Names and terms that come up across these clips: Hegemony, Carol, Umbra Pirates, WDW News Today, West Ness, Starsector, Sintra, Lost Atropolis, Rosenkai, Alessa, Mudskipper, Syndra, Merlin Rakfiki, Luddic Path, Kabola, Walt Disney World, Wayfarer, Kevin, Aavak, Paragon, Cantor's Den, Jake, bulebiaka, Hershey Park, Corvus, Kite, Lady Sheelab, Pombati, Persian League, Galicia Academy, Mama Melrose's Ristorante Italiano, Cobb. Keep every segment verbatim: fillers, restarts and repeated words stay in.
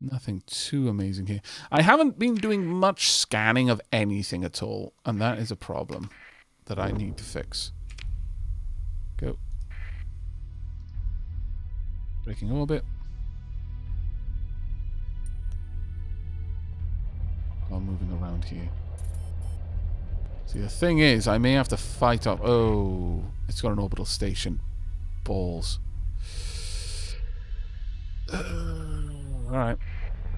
Nothing too amazing here. I haven't been doing much scanning of anything at all, and that is a problem that I need to fix. Go. Breaking orbit. I'm moving around here. See, the thing is, I may have to fight up. Oh, it's got an orbital station. Balls. Uh, Alright.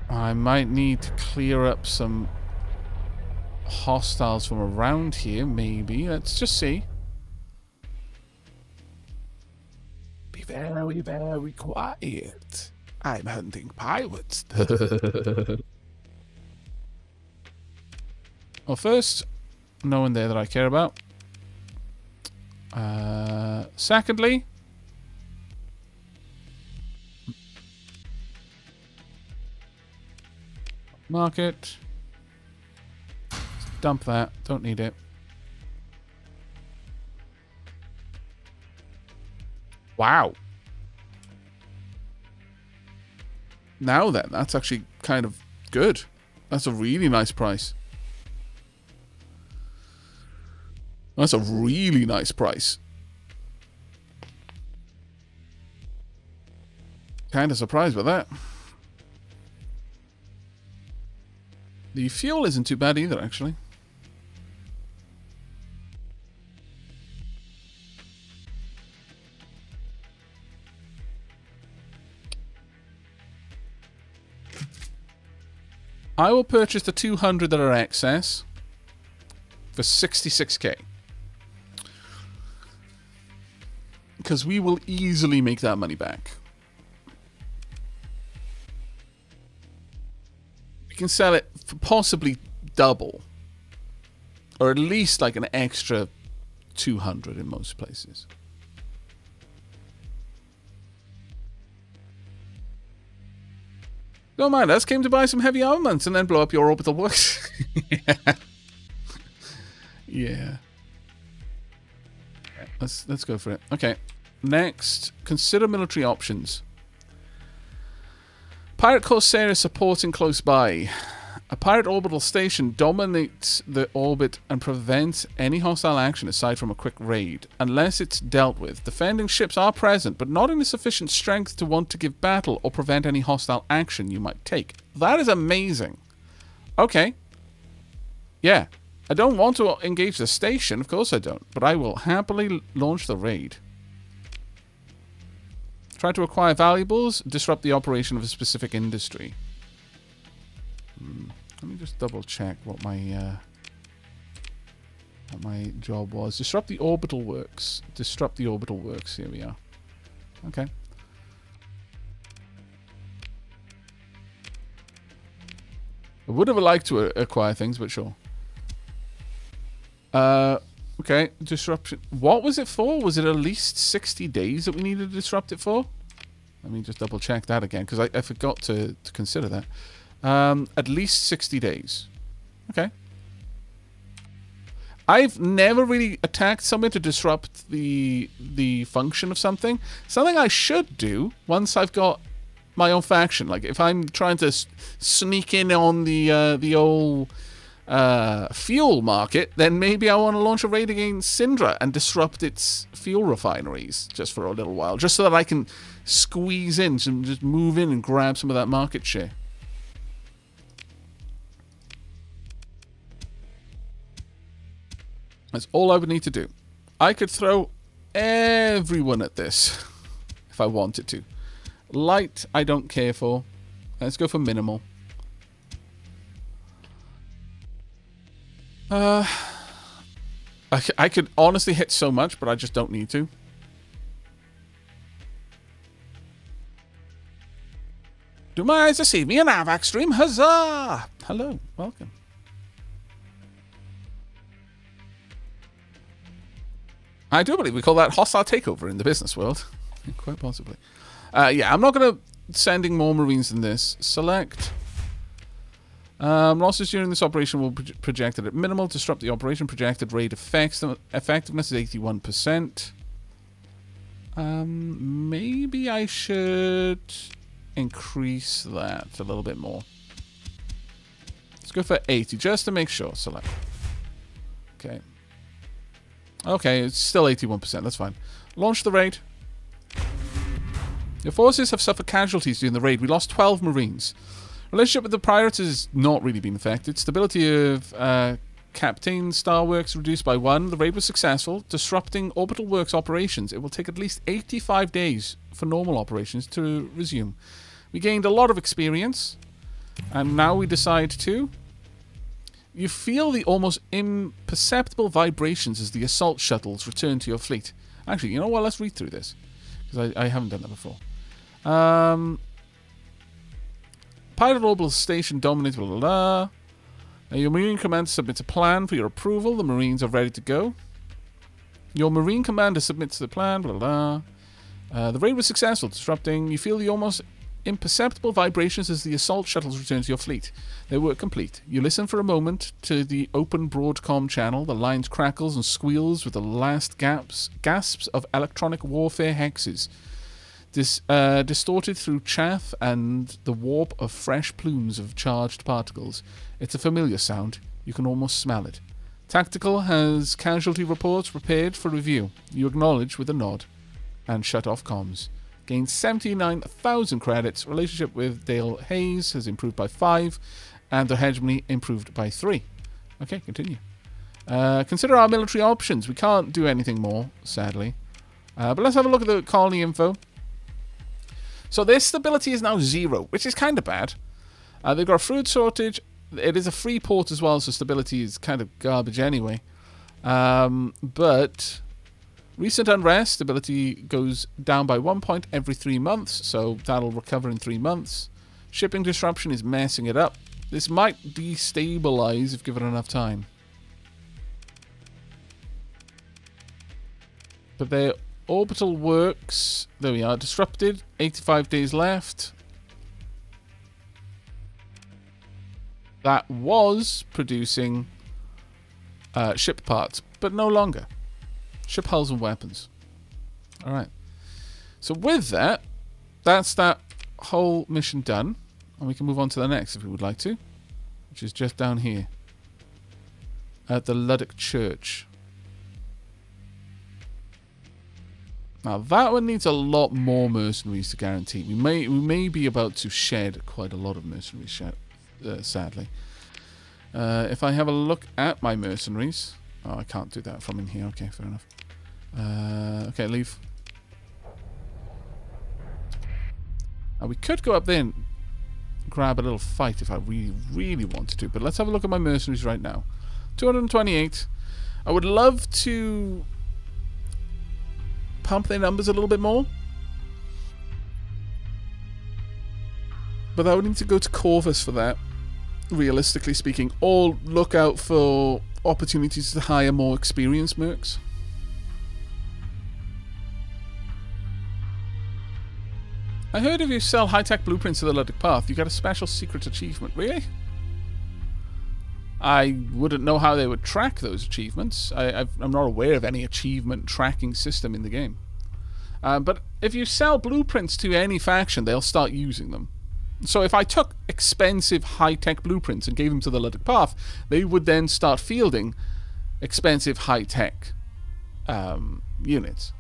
I might need to clear up some hostiles from around here, maybe. Let's just see. Be very, very quiet. I'm hunting pirates. Well, first, no one there that I care about. Uh, secondly... market. Just dump that. Don't need it. Wow. Now then, that's actually kind of good. That's a really nice price. That's a really nice price. Kind of surprised by that. The fuel isn't too bad either, actually. I will purchase the two hundred that are excess for sixty-six K. Because we will easily make that money back. We can sell it for possibly double, or at least like an extra two hundred in most places. Don't mind us, came to buy some heavy armaments and then blow up your orbital works. Yeah. Yeah. Let's let's go for it. Okay. Next, consider military options. Pirate Corsair is supporting close by. A pirate orbital station dominates the orbit and prevents any hostile action aside from a quick raid, unless it's dealt with. Defending ships are present, but not in a sufficient strength to want to give battle or prevent any hostile action you might take. That is amazing. Okay. Yeah. I don't want to engage the station, of course I don't, but I will happily launch the raid. Try to acquire valuables, disrupt the operation of a specific industry. Hmm. Let me just double check what my uh, what my job was. Disrupt the orbital works. Disrupt the orbital works. Here we are. Okay. I would have liked to acquire things, but sure. Uh, okay. Disruption. What was it for? Was it at least sixty days that we needed to disrupt it for? Let me just double check that again, because I, I forgot to, to consider that. Um, at least sixty days. Okay. I've never really attacked something to disrupt the the function of something. Something I should do once I've got my own faction. Like if I'm trying to s sneak in on the uh, the old uh, fuel market, then maybe I want to launch a raid against Syndra and disrupt its fuel refineries just for a little while, just so that I can squeeze in, some, just move in and grab some of that market share. That's all I would need to do. I could throw everyone at this if I wanted to. Light, I don't care for. Let's go for minimal. Uh, I, I could honestly hit so much, but I just don't need to. Do my eyes deceive me? An Aavak stream? Huzzah! Hello, welcome. I do believe we call that hostile takeover in the business world. Quite possibly. Uh, yeah, I'm not going to sending more Marines than this. Select. Um, losses during this operation will be projected at minimal. Disrupt the operation. Projected raid effects. Effectiveness is eighty-one percent. Um, maybe I should increase that a little bit more. Let's go for eighty, just to make sure. Select. Okay. Okay, it's still eighty-one percent. That's fine. Launch the raid. Your forces have suffered casualties during the raid. We lost twelve Marines. Relationship with the Pirates has not really been affected. Stability of uh, Captain Starworks reduced by one. The raid was successful, disrupting Orbital Works operations. It will take at least eighty-five days for normal operations to resume. We gained a lot of experience, and now we decide to... You feel the almost imperceptible vibrations as the assault shuttles return to your fleet. Actually, you know what? Let's read through this, because I, I haven't done that before. Um... Pirate Orbital Station dominates, blah, blah, blah. Now, your Marine Commander submits a plan for your approval. The Marines are ready to go. Your Marine Commander submits the plan, blah, blah, blah. Uh, the raid was successful, disrupting. You feel the almost imperceptible vibrations as the assault shuttles return to your fleet. Their work complete. You listen for a moment to the open broadcom channel. The lines crackles and squeals with the last gaps, gasps of electronic warfare hexes. Dis, uh, distorted through chaff and the warp of fresh plumes of charged particles. It's a familiar sound. You can almost smell it. Tactical has casualty reports prepared for review. You acknowledge with a nod and shut off comms. Gained seventy-nine thousand credits. Relationship with Dale Hayes has improved by five and the hegemony improved by three. Okay, continue. Uh, consider our military options. We can't do anything more, sadly. Uh, but let's have a look at the colony info. So their stability is now zero, which is kind of bad. Uh, they've got a food shortage. It is a free port as well, so stability is kind of garbage anyway. Um, but recent unrest, stability goes down by one point every three months, so that'll recover in three months. Shipping disruption is messing it up. This might destabilize if given enough time. But they're... Orbital works, there we are, disrupted, eighty-five days left. That was producing uh, ship parts, but no longer. Ship hulls and weapons. Alright. So with that, that's that whole mission done. And we can move on to the next if we would like to. Which is just down here. At the Luddic Church. Now that one needs a lot more mercenaries to guarantee. We may we may be about to shed quite a lot of mercenaries, shed, uh, sadly. Uh, if I have a look at my mercenaries, oh, I can't do that from in here. Okay, fair enough. Uh, okay, leave. Now we could go up there and grab a little fight if I really really wanted to. But let's have a look at my mercenaries right now. two hundred twenty-eight. I would love to pump their numbers a little bit more. But I would need to go to Corvus for that, realistically speaking, or look out for opportunities to hire more experienced mercs. I heard if you sell high-tech blueprints to the Luddic Path, you get a special secret achievement. Really? I wouldn't know how they would track those achievements. I, I've, I'm not aware of any achievement tracking system in the game. Um, but if you sell blueprints to any faction, they'll start using them. So if I took expensive high-tech blueprints and gave them to the Luddic Path, they would then start fielding expensive high-tech um, units.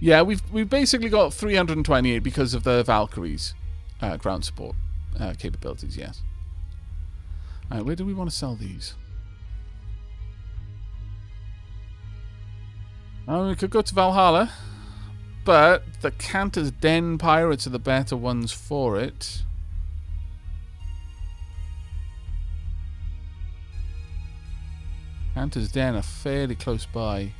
Yeah, we've we've basically got three hundred twenty-eight because of the Valkyrie's uh, ground support uh, capabilities. Yes. All right, where do we want to sell these? Oh, we could go to Valhalla, but the Cantor's Den pirates are the better ones for it. Cantor's Den are fairly close by.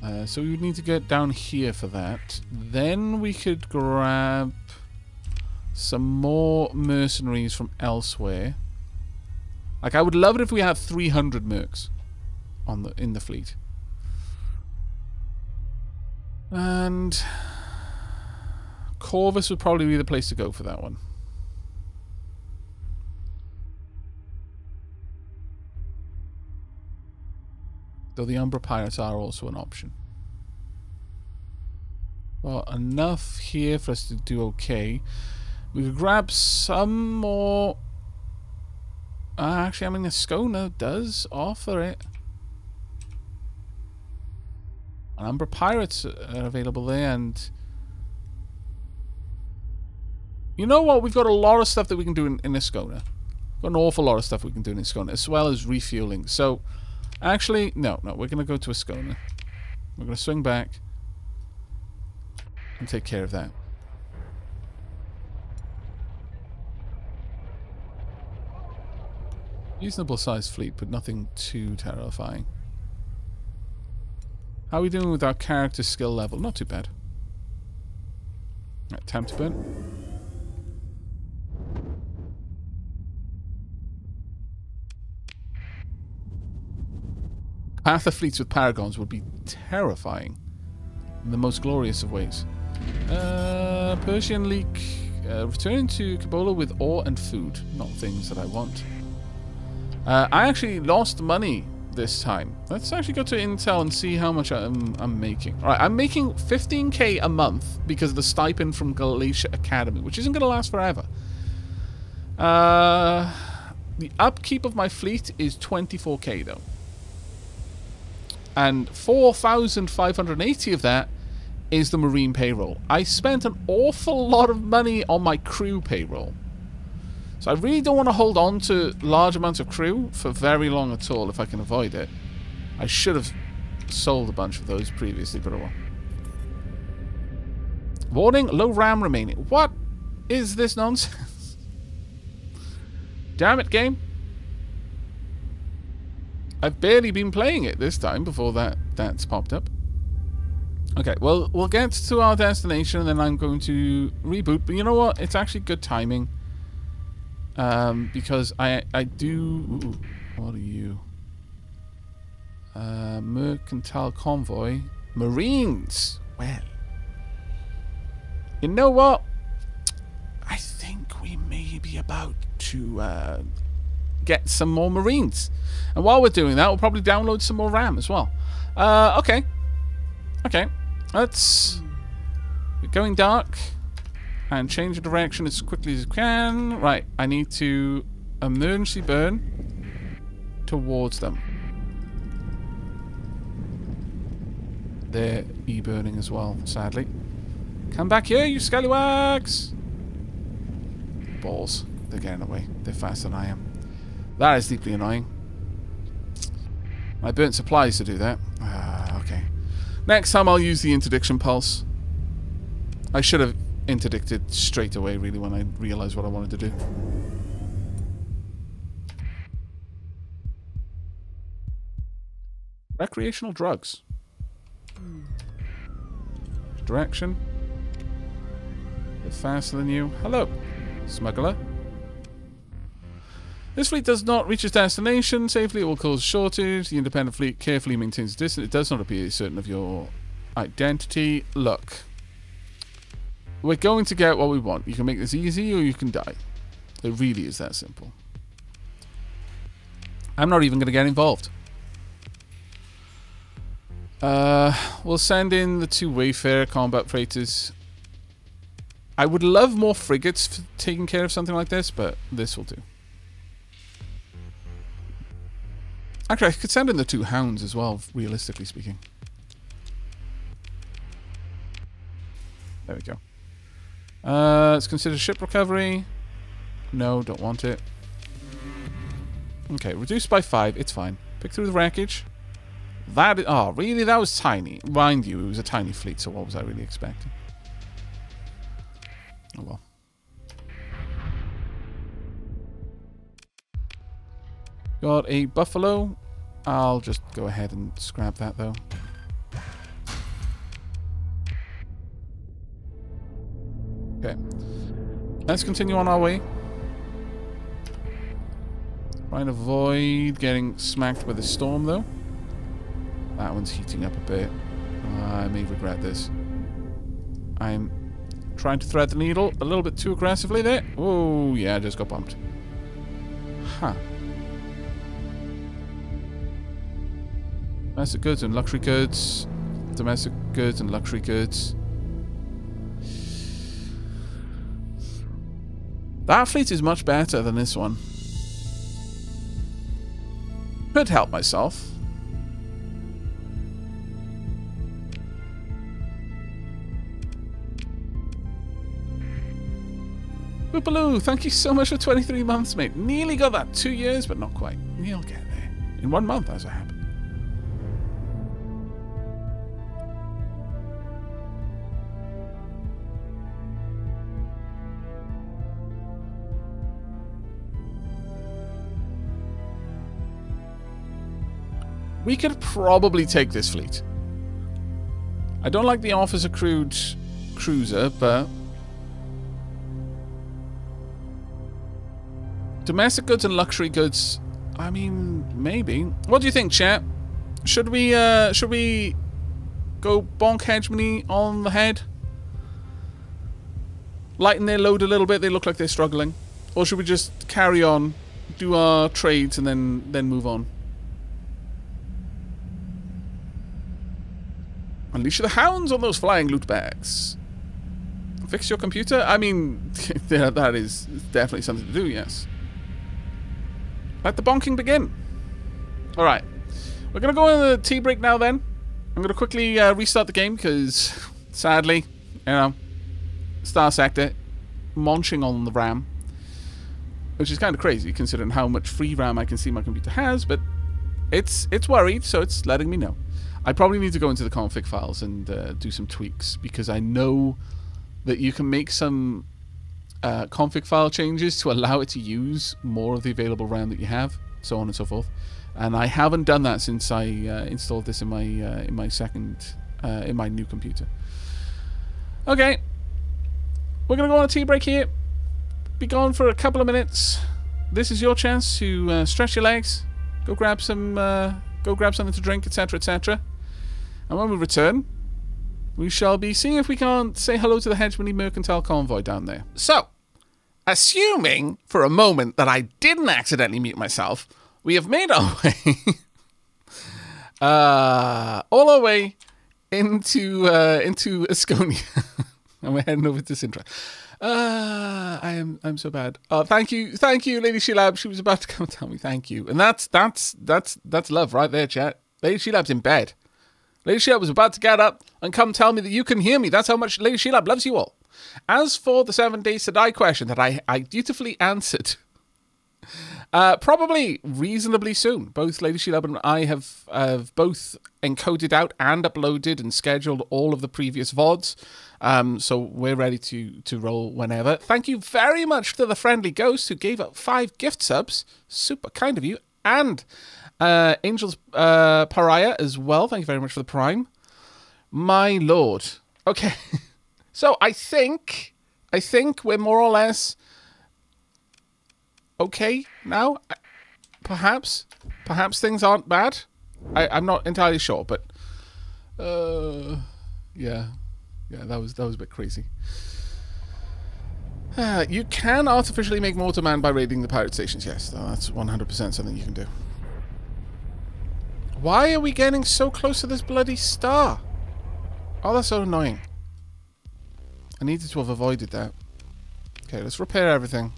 Uh, so we would need to get down here for that. Then we could grab some more mercenaries from elsewhere. Like, I would love it if we had three hundred mercs on the in the fleet. And Corvus would probably be the place to go for that one. though the Umbra Pirates are also an option. Well, enough here for us to do okay. We could grab some more. Uh, actually, I mean, Askonia does offer it. A number of pirates are available there, and you know what? We've got a lot of stuff that we can do in, in Askonia. Got an awful lot of stuff we can do in Askonia, as well as refueling. So, actually, no, no, we're going to go to Askonia. We're going to swing back and take care of that. Reasonable sized fleet, but nothing too terrifying. How are we doing with our character skill level? Not too bad. Right, time to burn. Half the fleets with Paragons would be terrifying in the most glorious of ways. Uh, Persian League. Uh, returning to Kabola with ore and food. Not things that I want. Uh, I actually lost money this time. Let's actually go to Intel and see how much I'm, I'm making. All right, I'm making fifteen K a month because of the stipend from Galicia Academy, which isn't going to last forever. Uh, the upkeep of my fleet is twenty-four K, though. And four thousand five hundred eighty of that is the marine payroll. I spent an awful lot of money on my crew payroll. So I really don't want to hold on to large amounts of crew for very long at all if I can avoid it. I should have sold a bunch of those previously, but well. Warning, low RAM remaining. What is this nonsense? Damn it, game. I've barely been playing it this time before that that's popped up. Okay, well, we'll get to our destination and then I'm going to reboot. But you know what? It's actually good timing. Um, because I I do... Ooh, what are you? Uh, mercantile convoy. Marines! Well. You know what? I think we may be about to uh, get some more Marines. And while we're doing that, we'll probably download some more RAM as well. Uh, okay. Okay. Let's... We're going dark. And change the direction as quickly as you can. Right, I need to emergency burn towards them. They're e-burning as well, sadly. Come back here, you scallywags! Balls. They're getting away. They're faster than I am. That is deeply annoying. I burnt supplies to do that. Ah, okay. Next time I'll use the interdiction pulse. I should have... interdicted straight away, really, when I realized what I wanted to do. Recreational drugs. Direction. They're faster than you. Hello, smuggler. This fleet does not reach its destination safely. It will cause shortage. The independent fleet carefully maintains distance. It does not appear certain of your identity. Look. We're going to get what we want. You can make this easy or you can die. It really is that simple. I'm not even going to get involved. Uh, we'll send in the two Wayfarer combat freighters. I would love more frigates for taking care of something like this, but this will do. Actually, I could send in the two hounds as well, realistically speaking. There we go. Uh, let's consider ship recovery. No, don't want it. Okay, reduced by five. It's fine. Pick through the wreckage. That... Oh, really? That was tiny. Mind you, it was a tiny fleet, so what was I really expecting? Oh, well. Got a buffalo. I'll just go ahead and scrap that, though. Okay, let's continue on our way. Try and avoid getting smacked by the storm, though. That one's heating up a bit. Uh, I may regret this. I'm trying to thread the needle a little bit too aggressively there. Oh, yeah, I just got bumped. Huh. Domestic goods and luxury goods. Domestic goods and luxury goods. That fleet is much better than this one. Could help myself. Boopaloo, thank you so much for twenty-three months, mate. Nearly got that. Two years, but not quite. We'll get there. In one month, as I happen. We could probably take this fleet. I don't like the officer crewed cruiser, but domestic goods and luxury goods. I mean, maybe. What do you think, chat? Should we uh, should we go bonk hegemony on the head? Lighten their load a little bit. They look like they're struggling. Or should we just carry on, do our trades, and then then move on? Unleash the hounds on those flying loot bags. Fix your computer? I mean, yeah, that is definitely something to do, yes. Let the bonking begin. Alright. We're going to go on the tea break now then. I'm going to quickly uh, restart the game because, sadly, you know, Starsector munching on the RAM. Which is kind of crazy considering how much free RAM I can see my computer has, but it's, it's worried, so it's letting me know. I probably need to go into the config files and uh, do some tweaks, because I know that you can make some uh, config file changes to allow it to use more of the available RAM that you have, so on and so forth. And I haven't done that since I uh, installed this in my uh, in my second uh, in my new computer. Okay, we're gonna go on a tea break here. Be gone for a couple of minutes. This is your chance to uh, stretch your legs, go grab some. Uh, Go grab something to drink, et cetera, et cetera. And when we return, we shall be seeing if we can't say hello to the Hegemony Mercantile Convoy down there. So, assuming for a moment that I didn't accidentally mute myself, we have made our way uh, all our way into uh, into Askonia, and we're heading over to Sintra. Uh, I am I'm so bad. Oh, thank you, thank you, Lady Sheelab. She was about to come and tell me thank you, and that's that's that's that's love right there, chat. Lady Sheelab's in bed. Lady Sheelab was about to get up and come tell me that you can hear me. That's how much Lady Sheelab loves you all. As for the seven days to die question that I I dutifully answered, uh, probably reasonably soon. Both Lady Sheelab and I have have both encoded out and uploaded and scheduled all of the previous V O Ds. Um, so we're ready to, to roll whenever. Thank you very much to the friendly ghost who gave up five gift subs. Super kind of you. And uh, Angel's uh, Pariah as well. Thank you very much for the prime. My lord. Okay. So I think, I think we're more or less okay now. Perhaps. Perhaps things aren't bad. I, I'm not entirely sure, but uh, yeah. Yeah, that was that was a bit crazy. Uh, you can artificially make more demand by raiding the pirate stations. Yes, that's one hundred percent something you can do. Why are we getting so close to this bloody star? Oh, that's so annoying. I needed to have avoided that. Okay, let's repair everything.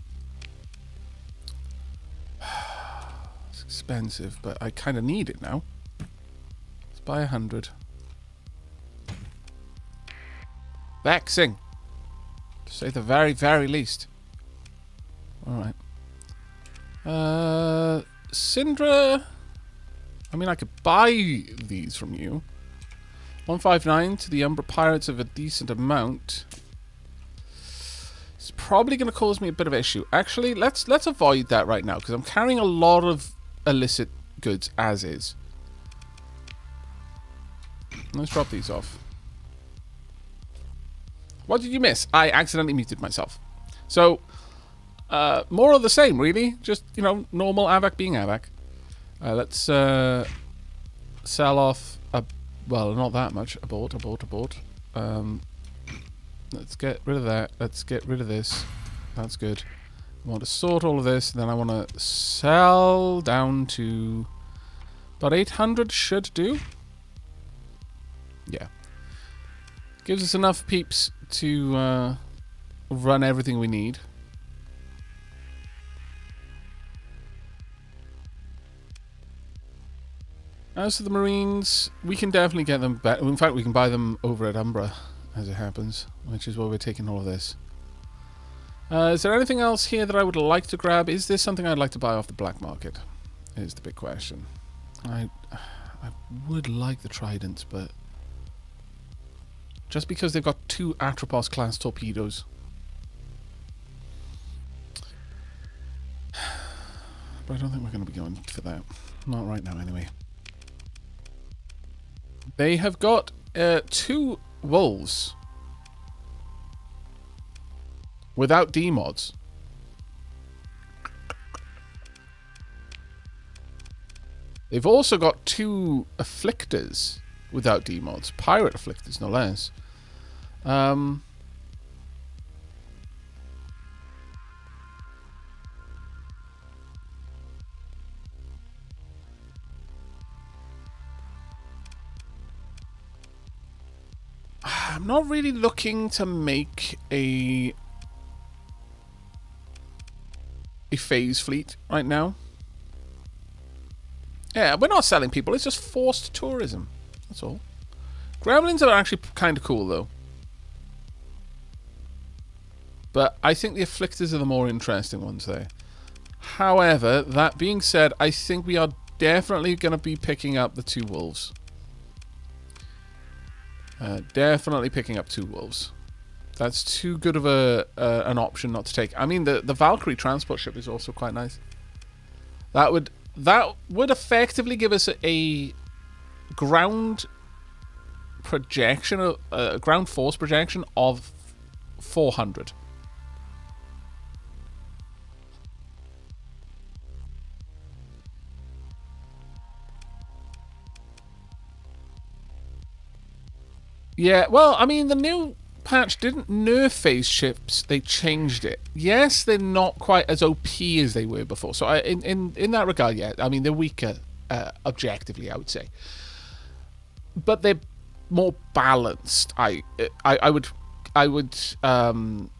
It's expensive, but I kind of need it now. Let's buy a hundred. Vexing, to say the very, very least. Alright. Uh, Syndra. I mean, I could buy these from you. one five nine to the Umbra Pirates of a decent amount. It's probably going to cause me a bit of an issue. Actually, let's let's avoid that right now, because I'm carrying a lot of illicit goods as is. Let's drop these off. What did you miss? I accidentally muted myself. So, uh, more of the same, really. Just, you know, normal Aavak being Aavak. Uh, let's uh, sell off a... Well, not that much. Abort, abort, abort. Um, let's get rid of that. Let's get rid of this. That's good. I want to sort all of this. Then I want to sell down to About eight hundred should do. Yeah. Gives us enough peeps to uh, run everything we need. As for the Marines, we can definitely get them back. In fact, we can buy them over at Umbra, as it happens, which is why we're taking all of this. Uh, is there anything else here that I would like to grab? Is this something I'd like to buy off the black market? Is the big question. I, I would like the tridents, but just because they've got two Atropos class torpedoes. But I don't think we're going to be going for that. Not right now, anyway. They have got uh, two wolves without D mods. They've also got two afflictors without D mods, pirate afflictors no less. Um, I'm not really looking to make a a phase fleet right now. Yeah, we're not selling people. It's just forced tourism. That's all. Gremlins are actually kind of cool, though. But I think the afflictors are the more interesting ones there. However, that being said, I think we are definitely going to be picking up the two wolves. Uh, definitely picking up two wolves. That's too good of a uh, an option not to take. I mean, the the Valkyrie transport ship is also quite nice. That would that would effectively give us a ground projection, a, a ground force projection of four hundred. Yeah, well, I mean, the new patch didn't nerf phase ships. They changed it. Yes, they're not quite as O P as they were before. So I, in, in, in that regard, yeah, I mean, they're weaker, uh, objectively, I would say. But they're more balanced. I, I, I would, I would um,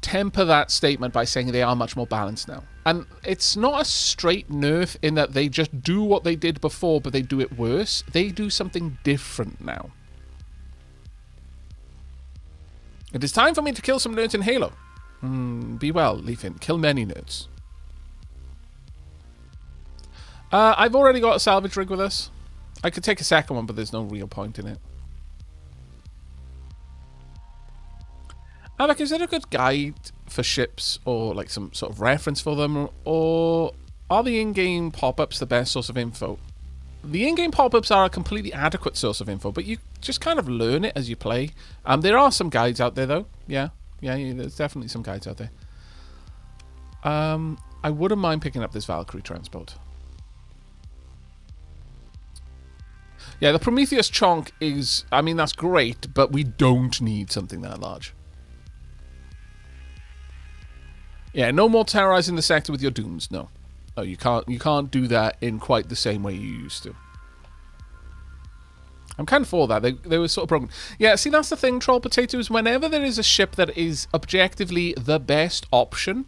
temper that statement by saying they are much more balanced now. And it's not a straight nerf in that they just do what they did before, but they do it worse. They do something different now. It is time for me to kill some nerds in Halo. Mm, be well, Leafin. Kill many nerds. Uh, I've already got a salvage rig with us. I could take a second one, but there's no real point in it. Aavak, is there a good guide for ships or like some sort of reference for them, or are the in-game pop-ups the best source of info? The in-game pop-ups are a completely adequate source of info, but you just kind of learn it as you play. Um, there are some guides out there though. Yeah, yeah, yeah, there's definitely some guides out there. Um, I wouldn't mind picking up this Valkyrie transport. Yeah, the Prometheus chonk is, I mean, that's great, but we don't need something that large. Yeah, no more terrorizing the sector with your dooms, no. No, you can't you can't do that in quite the same way you used to. I'm kind of for that. They they were sort of broken. Yeah, see, that's the thing, Troll Potatoes. Whenever there is a ship that is objectively the best option,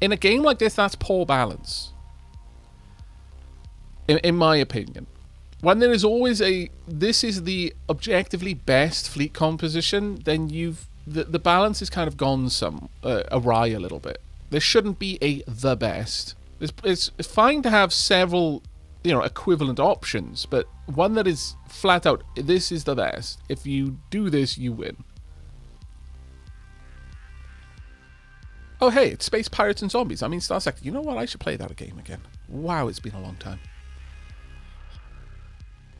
in a game like this, that's poor balance. In, in my opinion. When there is always a, this is the objectively best fleet composition, then you've, The, the balance has kind of gone some uh, awry a little bit. There shouldn't be a the best. It's, it's, it's fine to have several, you know, equivalent options, but one that is flat out, this is the best. If you do this, you win. Oh, hey, it's Space Pirates and Zombies. I mean, Starsector. You know what? I should play that game again. Wow, it's been a long time.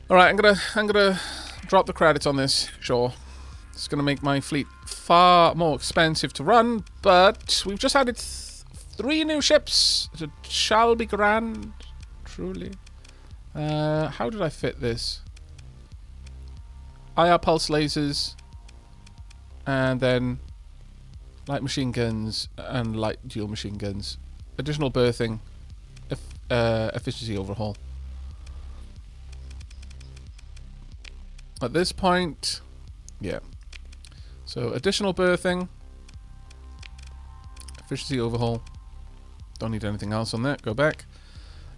All right, I'm gonna I'm gonna drop the credits on this. Sure. It's going to make my fleet far more expensive to run, but we've just added th three new ships. It shall be grand, truly. Uh, how did I fit this? I R pulse lasers, and then light machine guns and light dual machine guns. Additional berthing, uh, efficiency overhaul. At this point, yeah. So additional birthing, efficiency overhaul. Don't need anything else on that. Go back.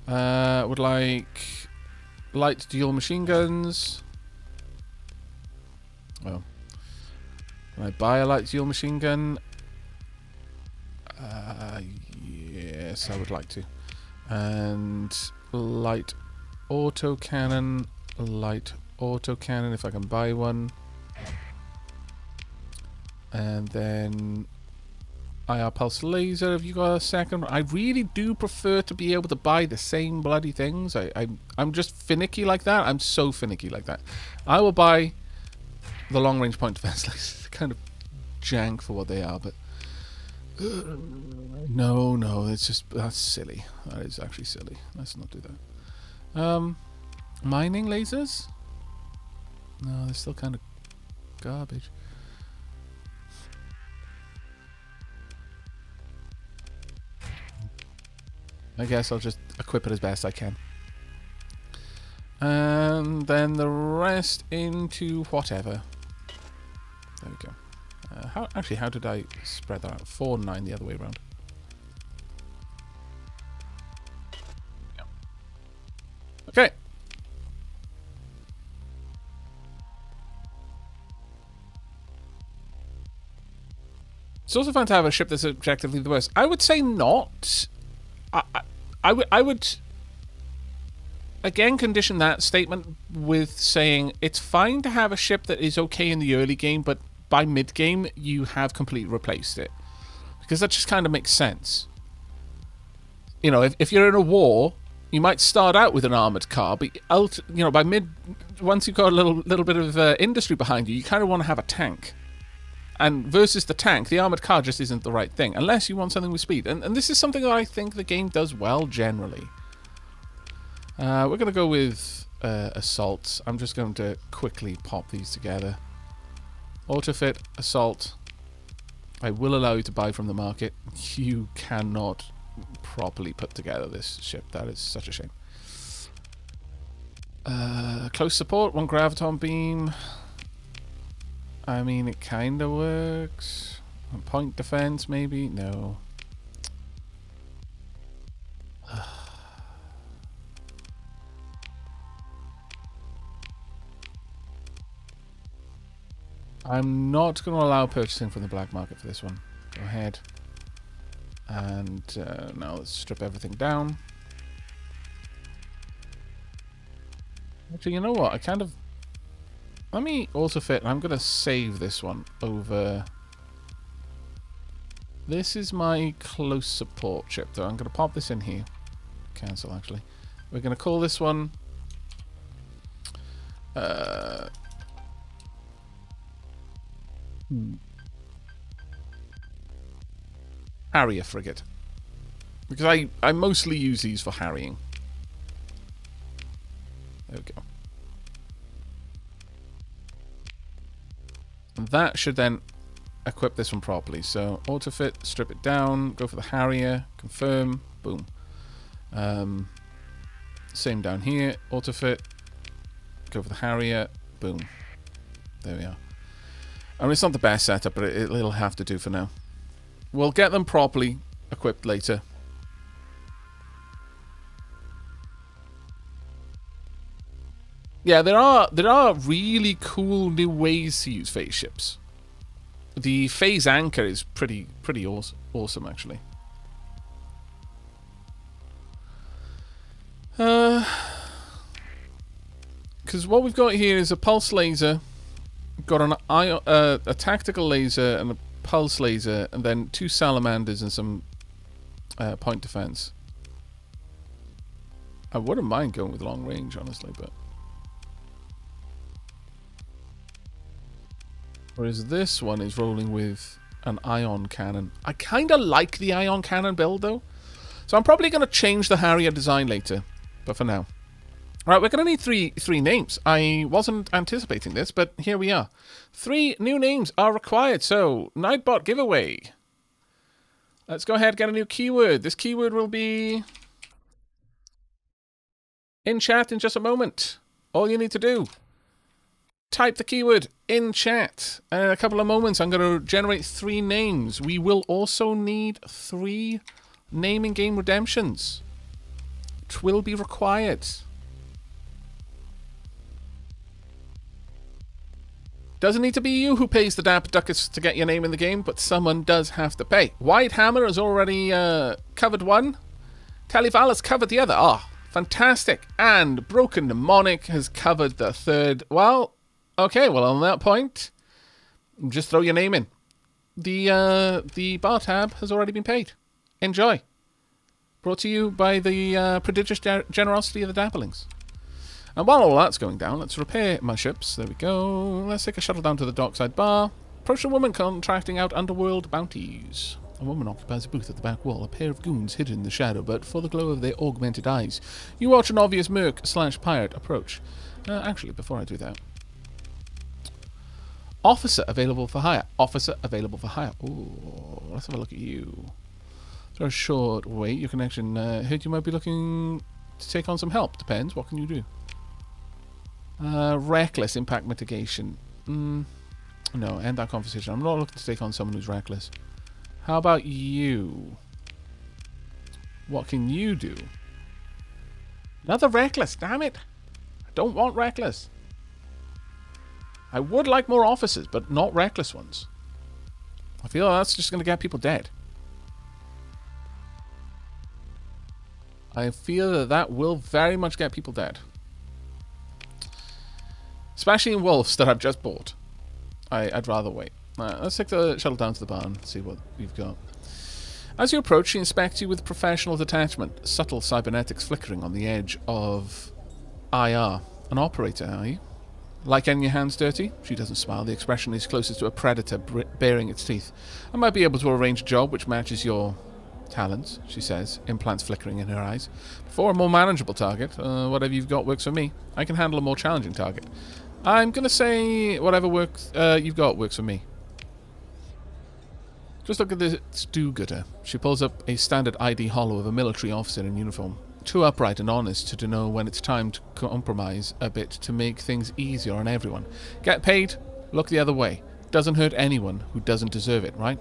Uh, would like light dual machine guns. Well, can I buy a light dual machine gun? Uh, yes, I would like to. And light autocannon, light autocannon if I can buy one. And then I R pulse laser, have you got a second? I really do prefer to be able to buy the same bloody things. I, I, I'm just finicky like that. I'm so finicky like that. I will buy the long range point defense. It's kind of jank for what they are, but uh, no, no, it's just, that's silly. That is actually silly. Let's not do that. Um, mining lasers? No, they're still kind of garbage. I guess I'll just equip it as best I can. And then the rest into whatever. There we go. Uh, how, actually, how did I spread that out? Four and nine the other way around. Okay. It's also fun to have a ship that's objectively the worst. I would say not. I, I, I would, I would again condition that statement with saying it's fine to have a ship that is okay in the early game, but by mid game you have completely replaced it, because that just kind of makes sense. You know, if, if you're in a war, you might start out with an armored car, but out, you know, by mid, once you've got a little little bit of uh, industry behind you, you kind of want to have a tank. And versus the tank, the armoured car just isn't the right thing, unless you want something with speed. And, and this is something that I think the game does well, generally. Uh, we're going to go with uh, assault. I'm just going to quickly pop these together. Autofit, assault. I will allow you to buy from the market. You cannot properly put together this ship. That is such a shame. Uh, close support, one graviton beam. I mean, it kind of works. Point defense, maybe? No. I'm not going to allow purchasing from the black market for this one. Go ahead. And uh, now let's strip everything down. Actually, you know what? I kind of... Let me autofit, and I'm going to save this one over... This is my close support ship, though. I'm going to pop this in here. Cancel, actually. We're going to call this one... Uh, hmm. Harrier Frigate. Because I, I mostly use these for harrying. There we go. And that should then equip this one properly. So autofit, strip it down, go for the Harrier, confirm, boom. Um, same down here, autofit, go for the Harrier, boom. There we are. I mean, it's not the best setup, but it, it'll have to do for now. We'll get them properly equipped later. Yeah, there are there are really cool new ways to use phase ships. The phase anchor is pretty pretty awesome, awesome actually. Uh, because what we've got here is a pulse laser, got an ion, uh, a tactical laser and a pulse laser, and then two salamanders and some uh, point defense. I wouldn't mind going with long range, honestly, but. Whereas this one is rolling with an ion cannon. I kind of like the ion cannon build, though. So I'm probably going to change the Harrier design later. But for now. Alright, we're going to need three three names. I wasn't anticipating this, but here we are. Three new names are required. So, Nightbot giveaway. Let's go ahead and get a new keyword. This keyword will be... in chat in just a moment. All you need to do, type the keyword in chat, and in a couple of moments I'm going to generate three names. We will also need three name and game redemptions. It will be required. Doesn't need to be you who pays the dap ducats to get your name in the game, but someone does have to pay. White Hammer has already uh, covered one. Talival has covered the other. Ah, oh, fantastic. And Broken Mnemonic has covered the third. Well, okay, well on that point, just throw your name in. The, uh, the bar tab has already been paid. Enjoy. Brought to you by the uh, prodigious generosity of the Dapplings. And while all that's going down, let's repair my ships. There we go. Let's take a shuttle down to the dockside bar. Approach a woman contracting out underworld bounties. A woman occupies a booth at the back wall, a pair of goons hidden in the shadow, but for the glow of their augmented eyes. You watch an obvious merc slash pirate approach. Uh, actually, before I do that. Officer available for hire. Officer available for hire. Ooh, let's have a look at you. For a short wait, your connection. Uh, heard you might be looking to take on some help. Depends. What can you do? Uh, reckless impact mitigation. Mm, no, end that conversation. I'm not looking to take on someone who's reckless. How about you? What can you do? Another reckless, damn it. I don't want reckless. I would like more officers, but not reckless ones. I feel that's just going to get people dead. I feel that that will very much get people dead. Especially in wolves that I've just bought. I, I'd rather wait. Right, let's take the shuttle down to the barn and see what we've got. As you approach, she inspects you with professional detachment. Subtle cybernetics flickering on the edge of I R. An operator, are you? Like getting your hands dirty? She doesn't smile. The expression is closest to a predator baring its teeth. I might be able to arrange a job which matches your talents, she says, implants flickering in her eyes. For a more manageable target, uh, whatever you've got works for me. I can handle a more challenging target. I'm going to say whatever works uh, you've got works for me. Just look at this do-gooder. She pulls up a standard I D hollow of a military officer in uniform. Too upright and honest to know when it's time to compromise a bit to make things easier on everyone. Get paid, look the other way. Doesn't hurt anyone who doesn't deserve it, right?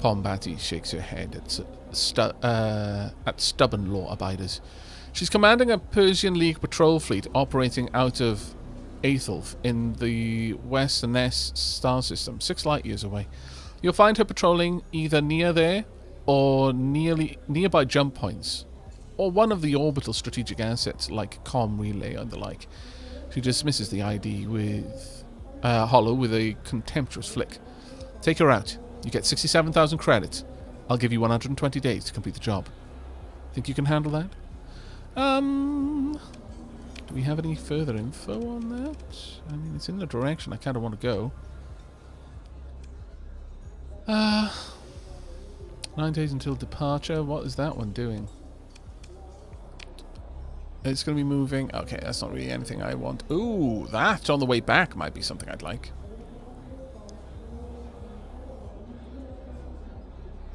Pombati shakes her head at, stu uh, at stubborn law-abiders. She's commanding a Persian League patrol fleet operating out of Aethelf in the West Ness star system, six light years away. You'll find her patrolling either near there or nearly nearby jump points, or one of the orbital strategic assets like comm relay and the like. She dismisses the I D with uh, hollow with a contemptuous flick. Take her out. You get sixty-seven thousand credits. I'll give you one hundred twenty days to complete the job. Think you can handle that? Um, do we have any further info on that? I mean, it's in the direction I kind of want to go. Uh, nine days until departure. What is that one doing? It's going to be moving. Okay, that's not really anything I want. Ooh, that on the way back might be something I'd like.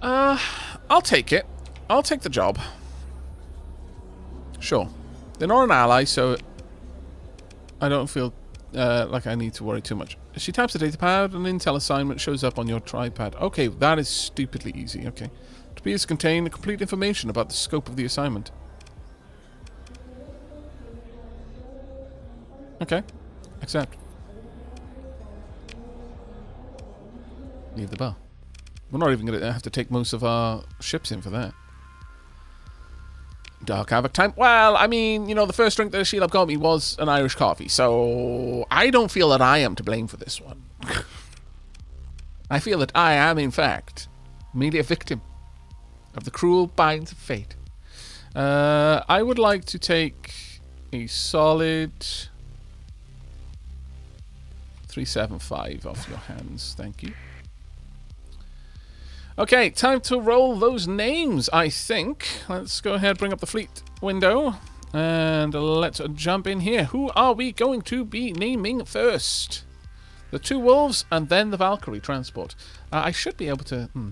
Uh, I'll take it. I'll take the job. Sure. They're not an ally, so I don't feel uh, like I need to worry too much. She taps the data pad, and an intel assignment shows up on your tripod. Okay, that is stupidly easy. Okay. To be contain the complete information about the scope of the assignment. Okay. Accept. Leave the bar. We're not even going to have to take most of our ships in for that. Dark Aavak time. Well, I mean, you know, the first drink that Sheila got me was an Irish coffee, so I don't feel that I am to blame for this one. I feel that I am, in fact, merely a victim of the cruel binds of fate. Uh, I would like to take a solid three seven five off your hands. Thank you. Okay, time to roll those names, I think. Let's go ahead, bring up the fleet window, and let's jump in here. Who are we going to be naming first? The two wolves and then the Valkyrie transport. Uh, I should be able to... Hmm.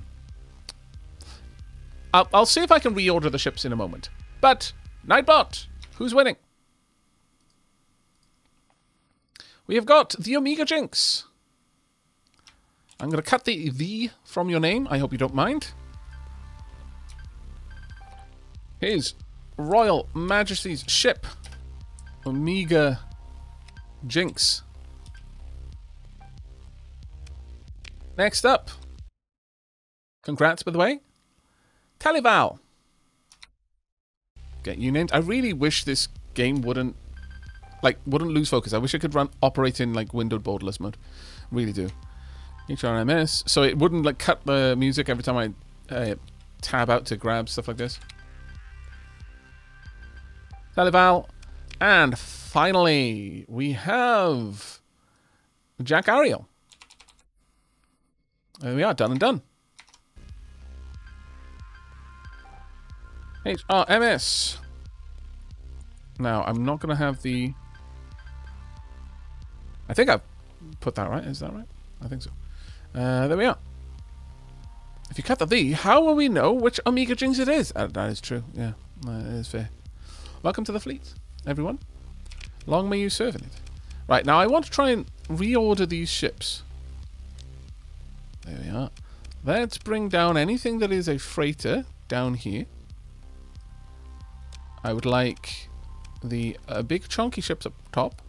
I'll, I'll see if I can reorder the ships in a moment. But, Nightbot, who's winning? We have got the Omega Jinx. I'm going to cut the "the" from your name. I hope you don't mind. His Royal Majesty's ship, Omega Jinx. Next up. Congrats, by the way. Talival. Get you named. I really wish this game wouldn't, like, wouldn't lose focus. I wish I could run operate in, like, windowed borderless mode. Really do. H R M S. So it wouldn't, like, cut the music every time I uh, tab out to grab stuff like this. Talival. And finally, we have Jack Ariel. There we are, done and done. H R M S. Now, I'm not going to have the... I think I've put that right. Is that right? I think so. Uh, there we are. If you cut the "the", how will we know which Omega Jinx it is? Uh, that is true. Yeah, that is fair. Welcome to the fleet, everyone. Long may you serve in it. Right, now I want to try and reorder these ships. There we are. Let's bring down anything that is a freighter down here. I would like the uh, big chunky ships up top.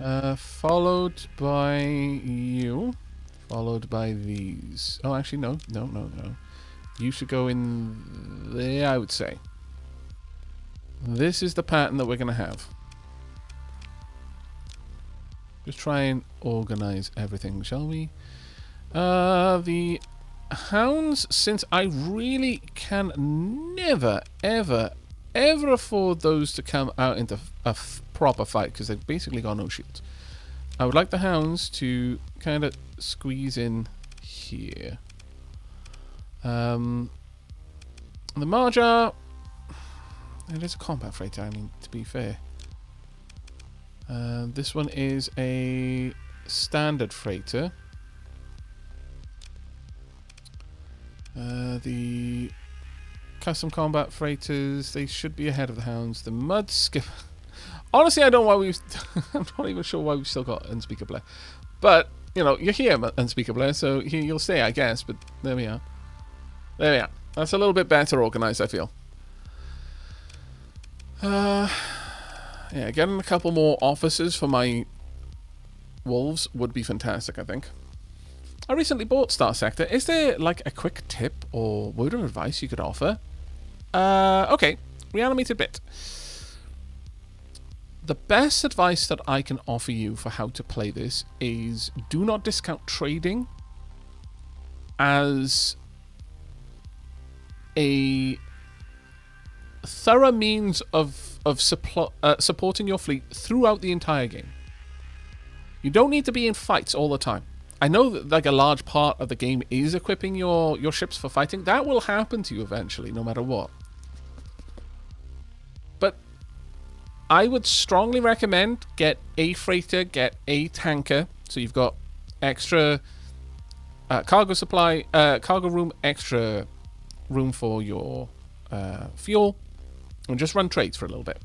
Uh, followed by you. Followed by these. Oh, actually, no. No, no, no. You should go in there, I would say. This is the pattern that we're going to have. Just try and organize everything, shall we? Uh, the hounds, since I really can never, ever, ever afford those to come out into a f proper fight, because they've basically got no shields. I would like the hounds to kind of squeeze in here. Um, the Marjar... It is a combat freighter, I mean, to be fair. Uh, this one is a standard freighter. Uh, the custom combat freighters, they should be ahead of the hounds. The Mudskipper. Honestly, I don't know why we've... I'm not even sure why we've still got Unspeaker Blair. But, you know, you're here, Unspeaker Blair, so here you'll stay, I guess. But there we are. There we are. That's a little bit better organized, I feel. Uh, yeah, getting a couple more officers for my wolves would be fantastic, I think. I recently bought Starsector. Is there, like, a quick tip or word of advice you could offer? Uh, okay. Reanimated bit. The best advice that I can offer you for how to play this is do not discount trading as a... thorough means of of suppl uh, supporting your fleet throughout the entire game. You don't need to be in fights all the time. I know that, like, a large part of the game is equipping your your ships for fighting. That will happen to you eventually, no matter what. But I would strongly recommend get a freighter, get a tanker, so you've got extra uh, cargo supply, uh, cargo room, extra room for your uh, fuel. And just run trades for a little bit.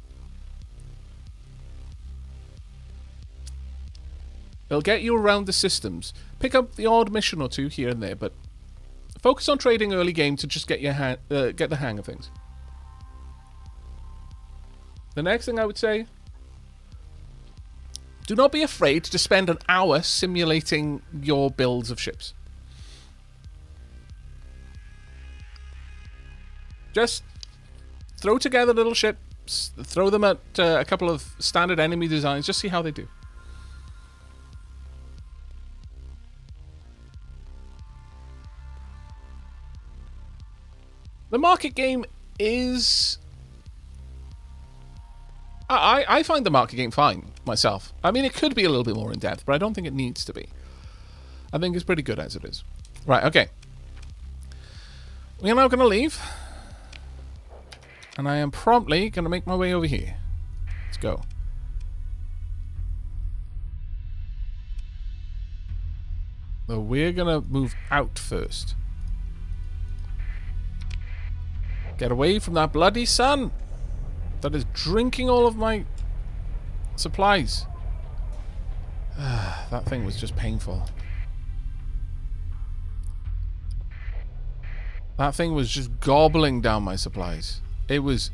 They'll get you around the systems. Pick up the odd mission or two here and there, but focus on trading early game to just get your hand, uh, get the hang of things. The next thing I would say: do not be afraid to spend an hour simulating your builds of ships. Just throw together little ships, throw them at uh, a couple of standard enemy designs, just see how they do. The market game is... I, I find the market game fine, myself. I mean, it could be a little bit more in-depth, but I don't think it needs to be. I think it's pretty good as it is. Right, okay. We are now going to leave. And I am promptly going to make my way over here. Let's go. So we're going to move out first. Get away from that bloody sun! That is drinking all of my supplies. That thing was just painful. That thing was just gobbling down my supplies. It was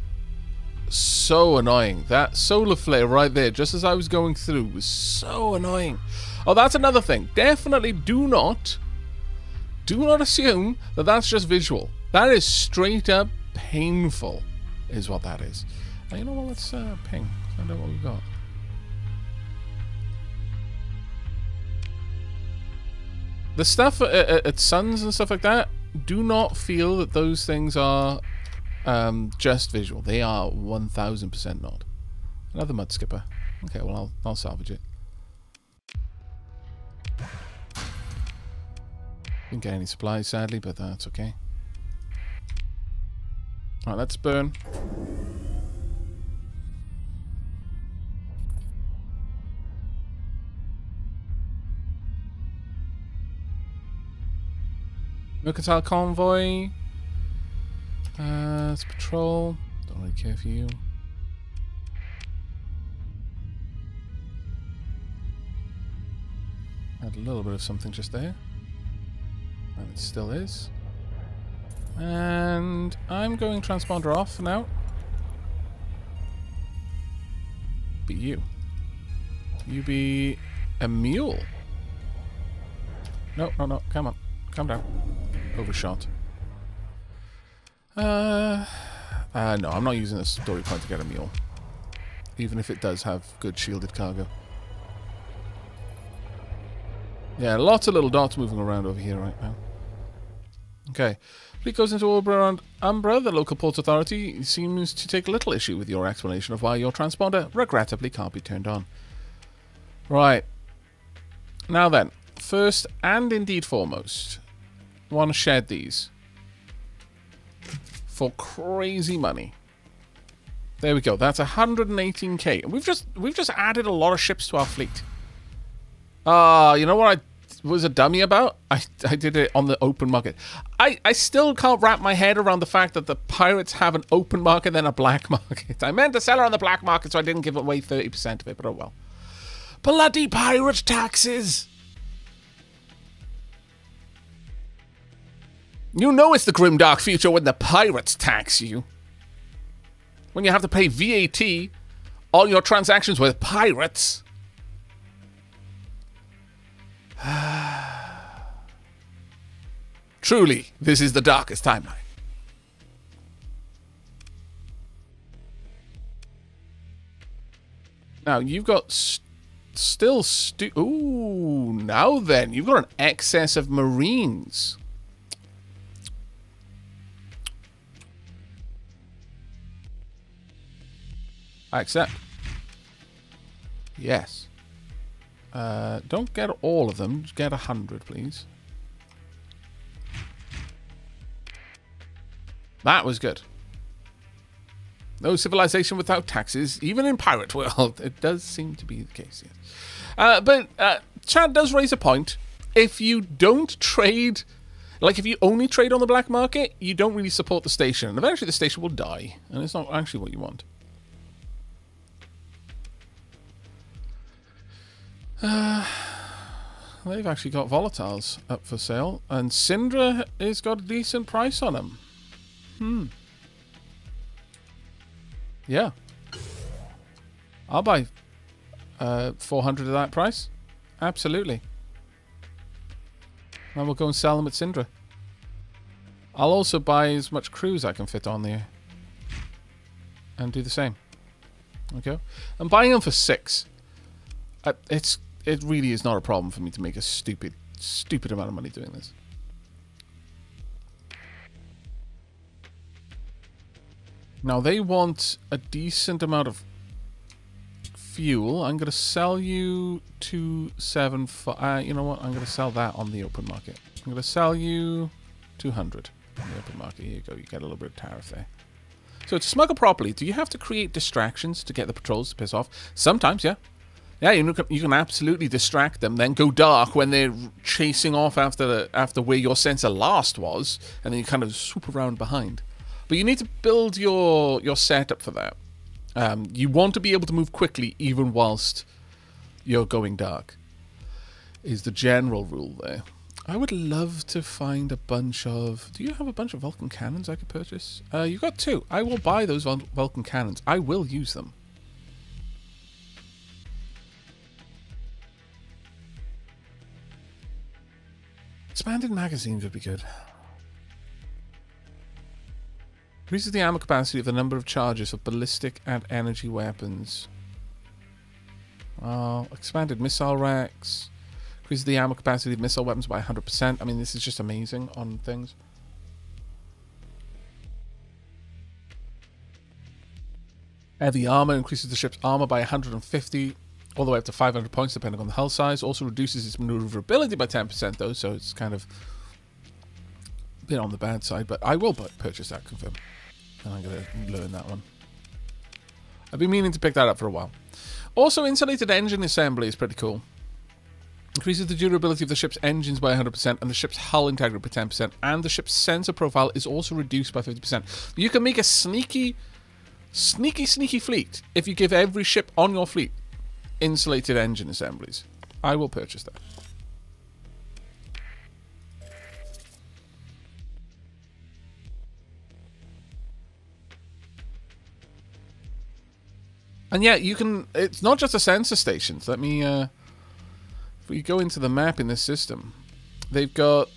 so annoying. That solar flare right there, just as I was going through, was so annoying. Oh, that's another thing. Definitely do not, do not assume that that's just visual. That is straight up painful, is what that is. Now, you know what? Let's uh, ping. Find out what we've got. The stuff at, at, at Suns and stuff like that, do not feel that those things are um, just visual. They are one thousand percent not. Another Mudskipper. Okay, well, I'll, I'll salvage it. Didn't get any supplies, sadly, but that's okay. Alright, let's burn. Mercantile convoy. Uh, it's patrol. Don't really care for you. Had a little bit of something just there. And it still is. And I'm going transponder off for now. Be you. You be a mule. No, no, no. Come on. Calm down. Overshot. Uh, uh, no, I'm not using a story point to get a mule. Even if it does have good shielded cargo. Yeah, lots of little dots moving around over here right now. Okay. Fleet goes into Umbra, and Umbra, the local port authority, seems to take little issue with your explanation of why your transponder regrettably can't be turned on. Right. Now then, first and indeed foremost... want to shed these for crazy money. There we go. That's one hundred eighteen K. We've just we've just added a lot of ships to our fleet. Ah, uh, you know what I was a dummy about? I I did it on the open market. I I still can't wrap my head around the fact that the pirates have an open market and then a black market. I meant to sell her on the black market, so I didn't give away thirty percent of it. But oh well. Bloody pirate taxes! You know it's the grim dark future when the pirates tax you. When you have to pay V A T on your transactions with pirates. Truly, this is the darkest timeline. Now, you've got st still... Stu Ooh, now then. You've got an excess of marines. I accept. Yes. Uh, don't get all of them. Just get a hundred, please. That was good. No civilization without taxes, even in pirate world. It does seem to be the case, yes. Uh, but uh, Chad does raise a point. If you don't trade... Like, if you only trade on the black market, you don't really support the station. And eventually the station will die. And it's not actually what you want. Uh, they've actually got volatiles up for sale, and Syndra has got a decent price on them. Hmm. Yeah. I'll buy uh, four hundred at that price. Absolutely. And we'll go and sell them at Syndra. I'll also buy as much crew as I can fit on there. And do the same. Okay. I'm buying them for six. Uh, it's... It really is not a problem for me to make a stupid, stupid amount of money doing this. Now, they want a decent amount of fuel. I'm going to sell you two seventy-five. Uh, you know what? I'm going to sell that on the open market. I'm going to sell you two hundred on the open market. Here you go. You get a little bit of tariff there. So, to smuggle properly, do you have to create distractions to get the patrols to piss off? Sometimes, yeah. Yeah, you can, you can absolutely distract them, then go dark when they're chasing off after the, after where your sensor last was, and then you kind of swoop around behind. But you need to build your your setup for that. Um, you want to be able to move quickly even whilst you're going dark, is the general rule there. I would love to find a bunch of... Do you have a bunch of Vulcan cannons I could purchase? Uh, you got two. I will buy those Vul Vulcan cannons. I will use them. Expanded magazines would be good. Increases the ammo capacity of the number of charges for ballistic and energy weapons. Oh, expanded missile racks. Increases the ammo capacity of missile weapons by one hundred percent. I mean, this is just amazing on things. Heavy armor increases the ship's armor by one hundred fifty, all the way up to five hundred points, depending on the hull size. Also reduces its maneuverability by ten percent, though, so it's kind of a bit on the bad side. But I will purchase that, confirm. And I'm going to learn that one. I've been meaning to pick that up for a while. Also, insulated engine assembly is pretty cool. Increases the durability of the ship's engines by one hundred percent and the ship's hull integrity by ten percent, and the ship's sensor profile is also reduced by fifty percent. You can make a sneaky, sneaky, sneaky fleet if you give every ship on your fleet insulated engine assemblies. I will purchase that. And yeah, you can... It's not just the sensor stations. Let me... Uh, if we go into the map in this system, they've got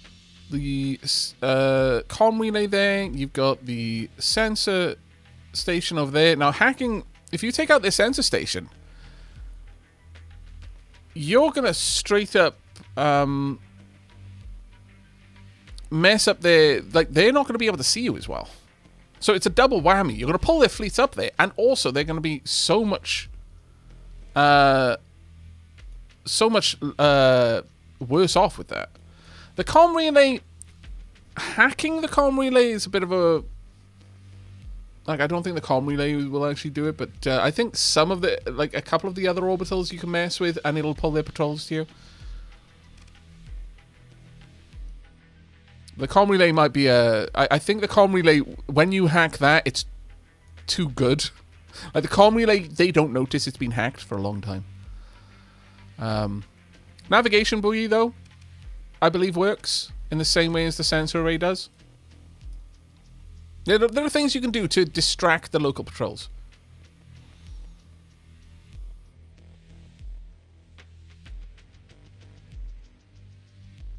the uh, comm relay there. You've got the sensor station over there. Now, hacking... If you take out this sensor station, you're going to straight up um, mess up their... Like, they're not going to be able to see you as well. So it's a double whammy. You're going to pull their fleets up there, and also they're going to be so much... Uh... so much uh, worse off with that. The comm relay... Hacking the comm relay is a bit of a... Like, I don't think the comm relay will actually do it, but uh, I think some of the... Like, a couple of the other orbitals you can mess with, and it'll pull their patrols to you. The comm relay might be a... I, I think the comm relay, when you hack that, it's too good. Like, the comm relay, they don't notice it's been hacked for a long time. Um, navigation buoy, though, I believe works in the same way as the sensor array does. There are, there are things you can do to distract the local patrols.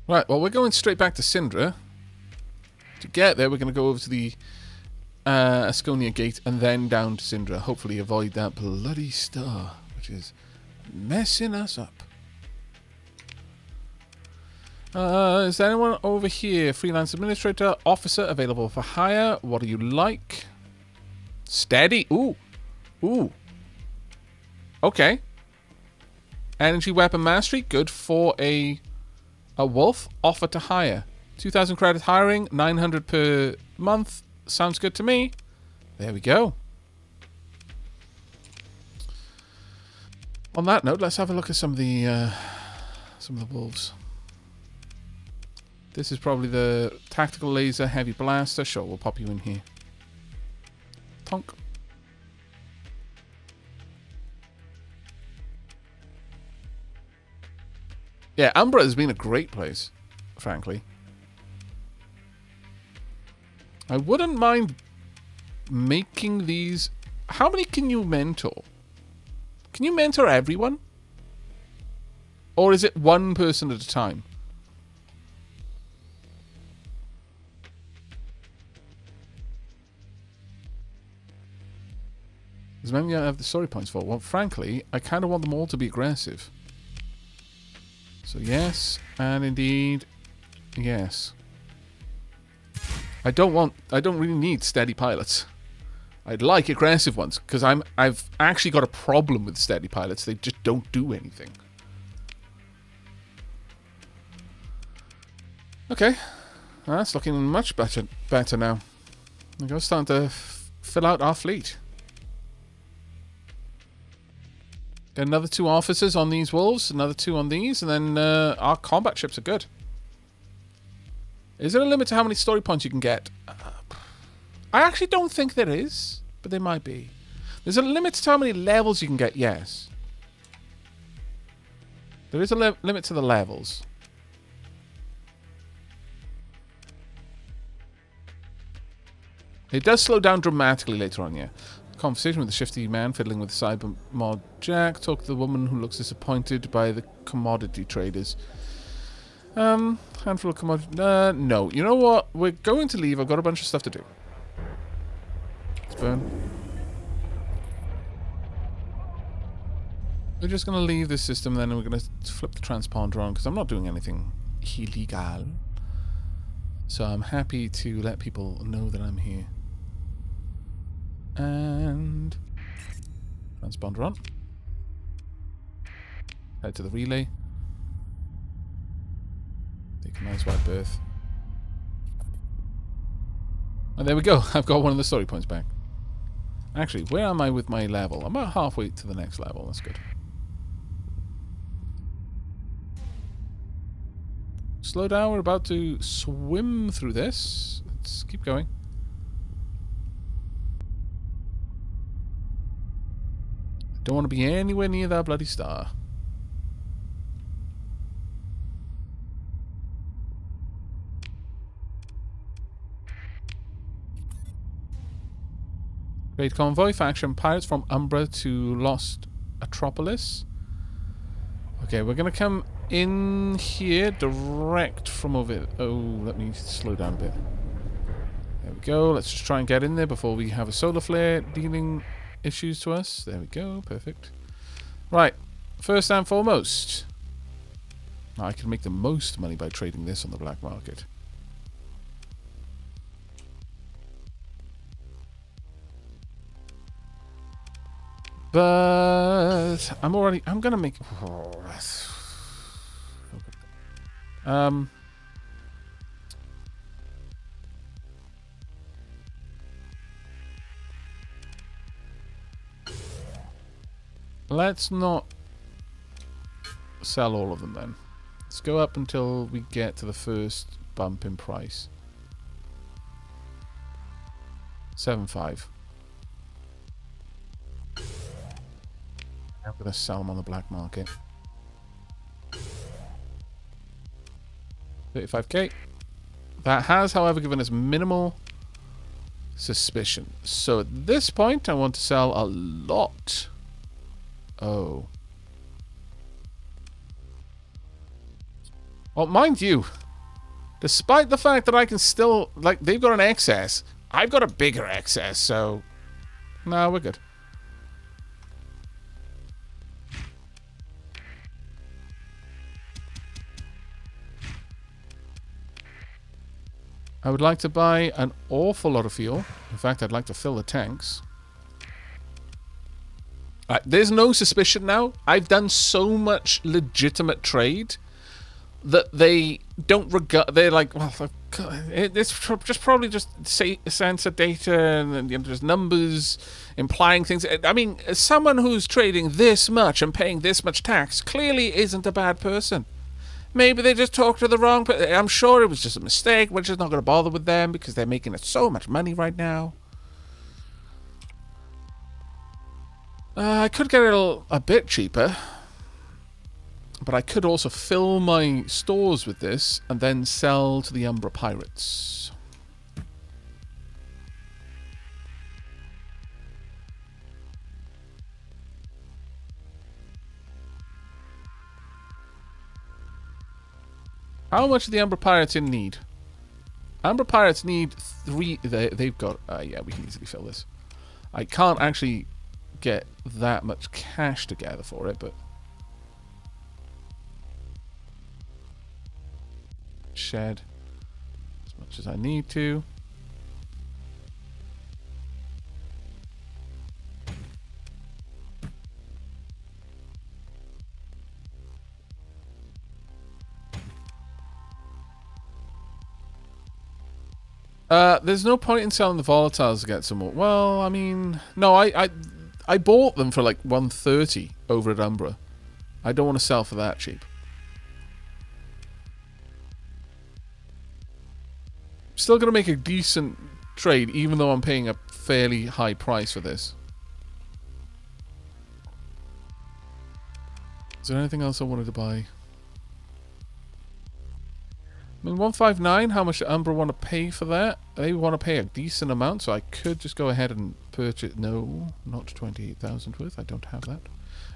Right, well, we're going straight back to Syndra. To get there, we're going to go over to the uh, Askonia gate and then down to Syndra. Hopefully avoid that bloody star, which is... messing us up. Uh, is there anyone over here? Freelance administrator, officer available for hire. What do you like? Steady. Ooh. Ooh. Okay. Energy weapon mastery. Good for a a wolf. Offer to hire. two thousand credit hiring. nine hundred per month. Sounds good to me. There we go. On that note, let's have a look at some of the uh, some of the wolves. This is probably the tactical laser heavy blaster. Sure, we'll pop you in here. Tonk. Yeah, Umbra has been a great place, frankly. I wouldn't mind making these. How many can you mentor? Can you mentor everyone? Or is it one person at a time? Because maybe I have the story points for. Well, frankly, I kind of want them all to be aggressive. So yes, and indeed, yes. I don't want... I don't really need steady pilots. I'd like aggressive ones, because I'm I've actually got a problem with steady pilots. They just don't do anything. Okay. Well, that's looking much better better now. We're just starting to f fill out our fleet. Get another two officers on these wolves, another two on these, and then uh, our combat ships are good. Is there a limit to how many story points you can get? Uh, I actually don't think there is, but there might be. There's a limit to how many levels you can get, yes. There is a le limit to the levels. It does slow down dramatically later on, yeah. Conversation with the shifty man fiddling with the cyber mod Jack. Talk to the woman who looks disappointed by the commodity traders. Um, handful of commodity... Uh, no. You know what? We're going to leave. I've got a bunch of stuff to do. Let's burn. We're just going to leave this system then, and we're going to flip the transponder on, because I'm not doing anything illegal. So I'm happy to let people know that I'm here. And... transponder on. Head to the relay. Take a nice wide berth. And there we go. I've got one of the story points back. Actually, where am I with my level? I'm about halfway to the next level. That's good. Slow down, we're about to swim through this. Let's keep going. I don't want to be anywhere near that bloody star. Great convoy, faction pirates from Umbra to Lost Atropolis. Okay, we're going to come... in here, direct from over... Oh, let me slow down a bit. There we go. Let's just try and get in there before we have a solar flare dealing issues to us. There we go. Perfect. Right. First and foremost. I can make the most money by trading this on the black market. But... I'm already... I'm going to make... Oh, that's... Um, let's not sell all of them then. Let's go up until we get to the first bump in price. seven five. I'm going to sell them on the black market. thirty-five K. That has, however, given us minimal suspicion. So at this point, I want to sell a lot. Oh. Well, mind you, despite the fact that I can still... Like, they've got an excess. I've got a bigger excess, so... No, we're good. I would like to buy an awful lot of fuel. In fact, I'd like to fill the tanks. Right, there's no suspicion now. I've done so much legitimate trade that they don't regard... They're like, well, it's just probably just sensor data and just numbers implying things. I mean, someone who's trading this much and paying this much tax clearly isn't a bad person. Maybe they just talked to the wrong person. I'm sure it was just a mistake. We're just not going to bother with them because they're making us so much money right now. Uh, I could get it a, a bit cheaper. But I could also fill my stores with this and then sell to the Umbra Pirates. How much are the Umbra Pirates in need? Umbra Pirates need three... They, they've got... Uh, yeah, we can easily fill this. I can't actually get that much cash together for it, but... Shed. As much as I need to. Uh, there's no point in selling the volatiles to get some more. Well, I mean... No, I, I I bought them for like one thirty over at Umbra. I don't want to sell for that cheap. Still going to make a decent trade, even though I'm paying a fairly high price for this. Is there anything else I wanted to buy? I mean, one five nine, how much Umbra want to pay for that? They want to pay a decent amount, so I could just go ahead and purchase... No, not twenty-eight thousand worth. I don't have that.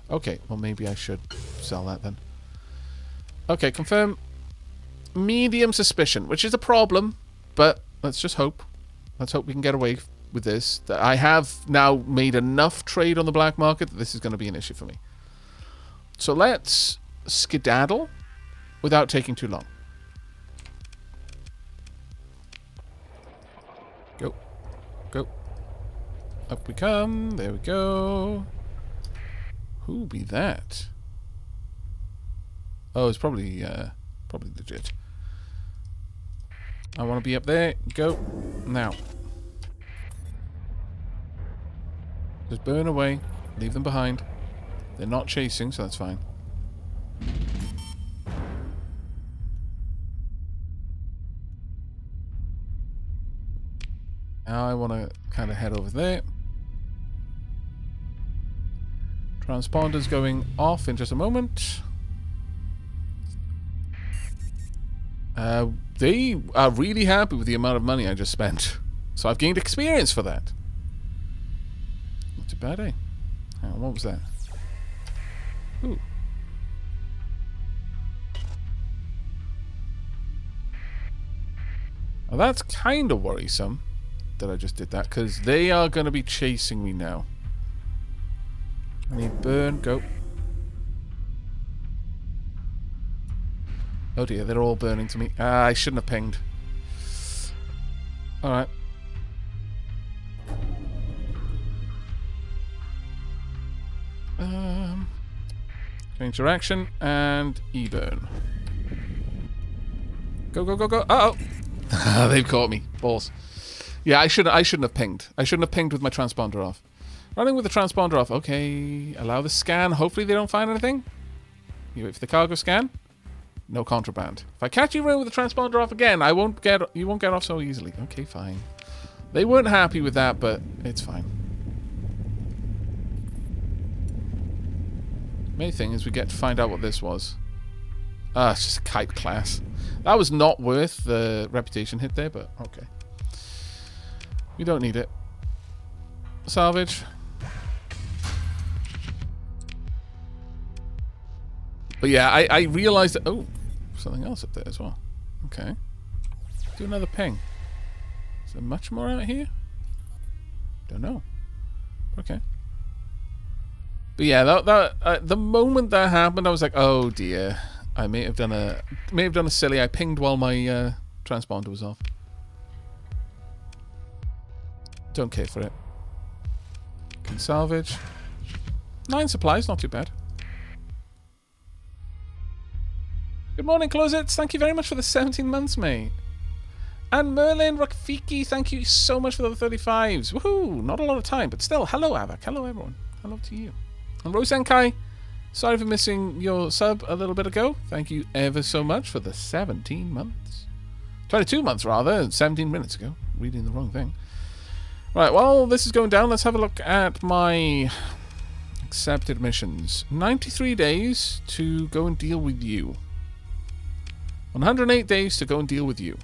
Okay, well, maybe I should sell that then. Okay, confirm. Medium suspicion, which is a problem, but let's just hope. Let's hope we can get away with this. I have now made enough trade on the black market that this is going to be an issue for me. So let's skedaddle without taking too long. Go. Go. Up we come. There we go. Who be that? Oh, it's probably, uh, probably legit. I want to be up there. Go. Now. Just burn away. Leave them behind. They're not chasing, so that's fine. Now I want to kind of head over there. Transponder's going off in just a moment. Uh, they are really happy with the amount of money I just spent. So I've gained experience for that. Not too bad, eh? Hang on, what was that? Ooh. Now that's kind of worrisome that I just did that, because they are going to be chasing me now. I need burn, go. Oh dear, they're all burning to me. Ah, I shouldn't have pinged. Alright. Um... Interaction and e-burn. Go go go go! Uh oh, they've caught me. Balls. Yeah, I should I shouldn't have pinged. I shouldn't have pinged with my transponder off. Running with the transponder off. Okay, allow the scan. Hopefully they don't find anything. You wait for the cargo scan. No contraband. If I catch you running with the transponder off again, I won't get you won't get off so easily. Okay, fine. They weren't happy with that, but it's fine. Main thing is we get to find out what this was. Ah, it's just a kite class. That was not worth the reputation hit there, but okay. We don't need it. Salvage. But yeah, I, I realized that... Oh, something else up there as well. Okay. Do another ping. Is there much more out here? Don't know. Okay. But yeah, that, that uh, the moment that happened, I was like, "Oh dear, I may have done a may have done a silly. I pinged while my uh, transponder was off. Don't care for it. Can salvage nine supplies, not too bad. Good morning, Closets. Thank you very much for the seventeen months, mate. And Merlin Rakfiki, thank you so much for the thirty-fives. Woohoo! Not a lot of time, but still, hello, Aavak. Hello, everyone. Hello to you. And Rosenkai, sorry for missing your sub a little bit ago. Thank you ever so much for the seventeen months. twenty-two months, rather. seventeen minutes ago. Reading the wrong thing. Right, while this is going down, let's have a look at my accepted missions. ninety-three days to go and deal with you. one hundred eight days to go and deal with you.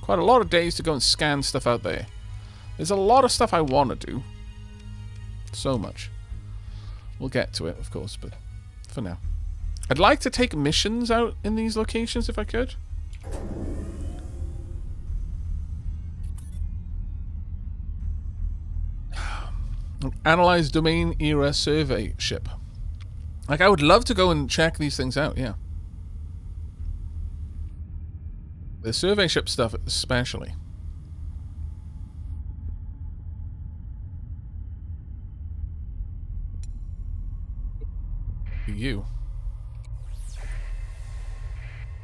Quite a lot of days to go and scan stuff out there. There's a lot of stuff I want to do. So much. We'll get to it, of course, but for now. I'd like to take missions out in these locations if I could. Analyze domain era survey ship. Like, I would love to go and check these things out, yeah. The survey ship stuff especially. You.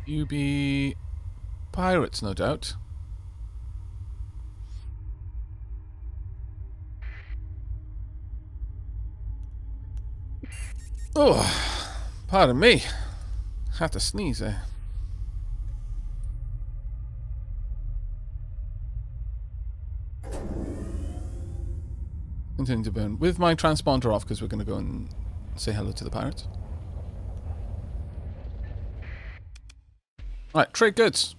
You be pirates, no doubt. Oh, pardon me. Had to sneeze there. continuing to burn. With my transponder off, because we're going to go and say hello to the pirates. Right, trade goods.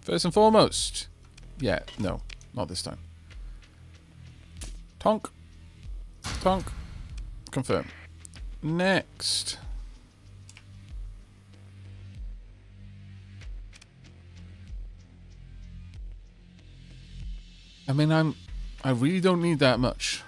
First and foremost. Yeah, no, not this time. Tonk. Tonk. Confirm. Next. I mean, I'm... I really don't need that much.